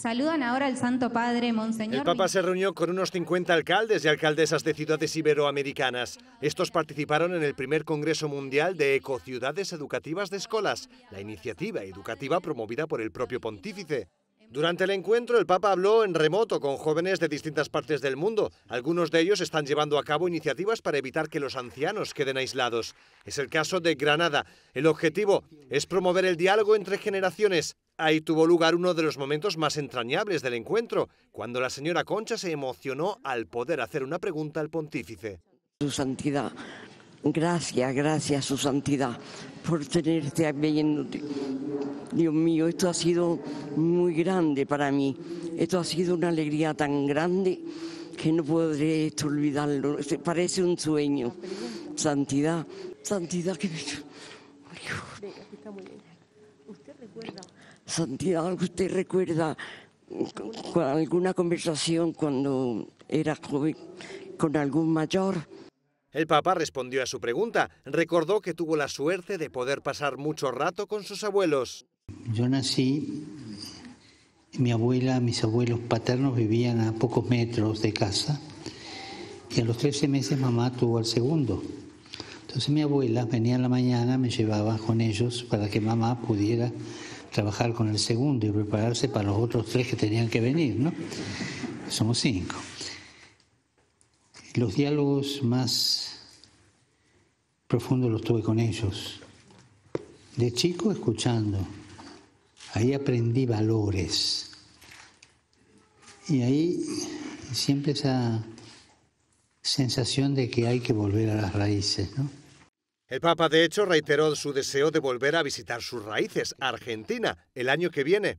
Saludan ahora al Santo Padre, Monseñor... El Papa se reunió con unos 50 alcaldes y alcaldesas de ciudades iberoamericanas. Estos participaron en el primer Congreso Mundial de Ecociudades Educativas de Scholas, la iniciativa educativa promovida por el propio pontífice. Durante el encuentro, el Papa habló en remoto con jóvenes de distintas partes del mundo. Algunos de ellos están llevando a cabo iniciativas para evitar que los ancianos queden aislados. Es el caso de Granada. El objetivo es promover el diálogo entre generaciones. Ahí tuvo lugar uno de los momentos más entrañables del encuentro, cuando la señora Concha se emocionó al poder hacer una pregunta al pontífice. Su Santidad, gracias Su Santidad, por tenerte aquí. Dios mío, esto ha sido muy grande para mí. Esto ha sido una alegría tan grande que no podré olvidarlo. Parece un sueño. Santidad, Santidad, que... Santidad, ¿usted recuerda alguna conversación cuando era joven con algún mayor? El Papa respondió a su pregunta. Recordó que tuvo la suerte de poder pasar mucho rato con sus abuelos. Yo nací, mi abuela, mis abuelos paternos vivían a pocos metros de casa y a los 13 meses mamá tuvo al segundo. Entonces mi abuela venía en la mañana, me llevaba con ellos para que mamá pudiera trabajar con el segundo y prepararse para los otros tres que tenían que venir, ¿no? Somos 5. Los diálogos más profundos los tuve con ellos. De chico escuchando, ahí aprendí valores. Y ahí siempre esa sensación de que hay que volver a las raíces, ¿no? El Papa, de hecho, reiteró su deseo de volver a visitar sus raíces, Argentina, el año que viene.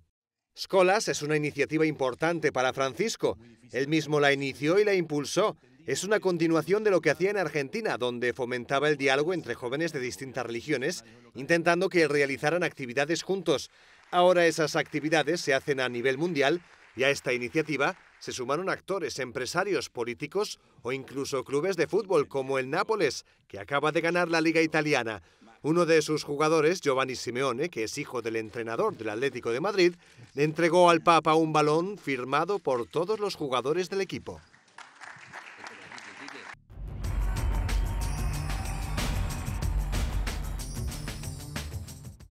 Scholas es una iniciativa importante para Francisco. Él mismo la inició y la impulsó. Es una continuación de lo que hacía en Argentina, donde fomentaba el diálogo entre jóvenes de distintas religiones, intentando que realizaran actividades juntos. Ahora esas actividades se hacen a nivel mundial y a esta iniciativa se sumaron actores, empresarios, políticos o incluso clubes de fútbol como el Nápoles, que acaba de ganar la Liga Italiana. Uno de sus jugadores, Giovanni Simeone, que es hijo del entrenador del Atlético de Madrid, le entregó al Papa un balón firmado por todos los jugadores del equipo.